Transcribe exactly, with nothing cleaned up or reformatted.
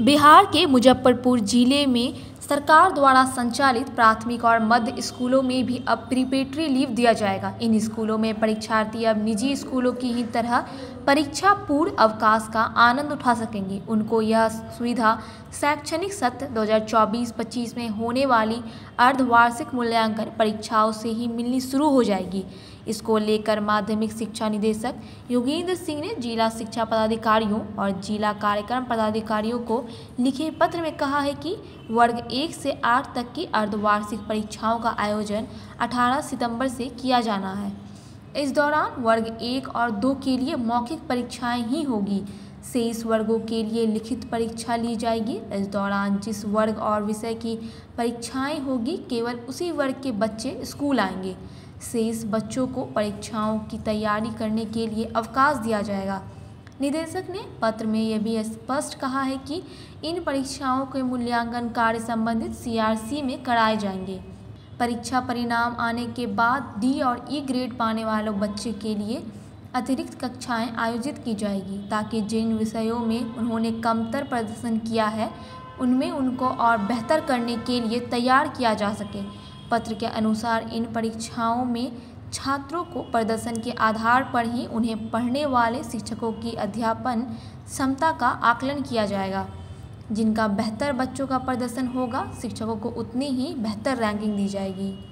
बिहार के मुजफ्फरपुर जिले में सरकार द्वारा संचालित प्राथमिक और मध्य स्कूलों में भी अब प्रिपरेटरी लीव दिया जाएगा। इन स्कूलों में परीक्षार्थी अब निजी स्कूलों की ही तरह परीक्षा पूर्व अवकाश का आनंद उठा सकेंगे। उनको यह सुविधा शैक्षणिक सत्र दो हज़ार चौबीस पच्चीस में होने वाली अर्धवार्षिक मूल्यांकन परीक्षाओं से ही मिलनी शुरू हो जाएगी। इसको लेकर माध्यमिक शिक्षा निदेशक योगेंद्र सिंह ने जिला शिक्षा पदाधिकारियों और जिला कार्यक्रम पदाधिकारियों को लिखे पत्र में कहा है कि वर्ग एक से आठ तक की अर्धवार्षिक परीक्षाओं का आयोजन अठारह सितंबर से किया जाना है। इस दौरान वर्ग एक और दो के लिए मौखिक परीक्षाएं ही होगी। शेष वर्गों के लिए लिखित परीक्षा ली जाएगी। इस दौरान जिस वर्ग और विषय की परीक्षाएं होगी केवल उसी वर्ग के बच्चे स्कूल आएंगे। शेष बच्चों को परीक्षाओं की तैयारी करने के लिए अवकाश दिया जाएगा। निदेशक ने पत्र में यह भी स्पष्ट कहा है कि इन परीक्षाओं के मूल्यांकन कार्य संबंधित सी आर सी में कराए जाएंगे। परीक्षा परिणाम आने के बाद डी और ई ग्रेड पाने वालों बच्चे के लिए अतिरिक्त कक्षाएं आयोजित की जाएगी, ताकि जिन विषयों में उन्होंने कमतर प्रदर्शन किया है उनमें उनको और बेहतर करने के लिए तैयार किया जा सके। पत्र के अनुसार इन परीक्षाओं में छात्रों को प्रदर्शन के आधार पर ही उन्हें पढ़ने वाले शिक्षकों की अध्यापन क्षमता का आकलन किया जाएगा। जिनका बेहतर बच्चों का प्रदर्शन होगा शिक्षकों को उतनी ही बेहतर रैंकिंग दी जाएगी।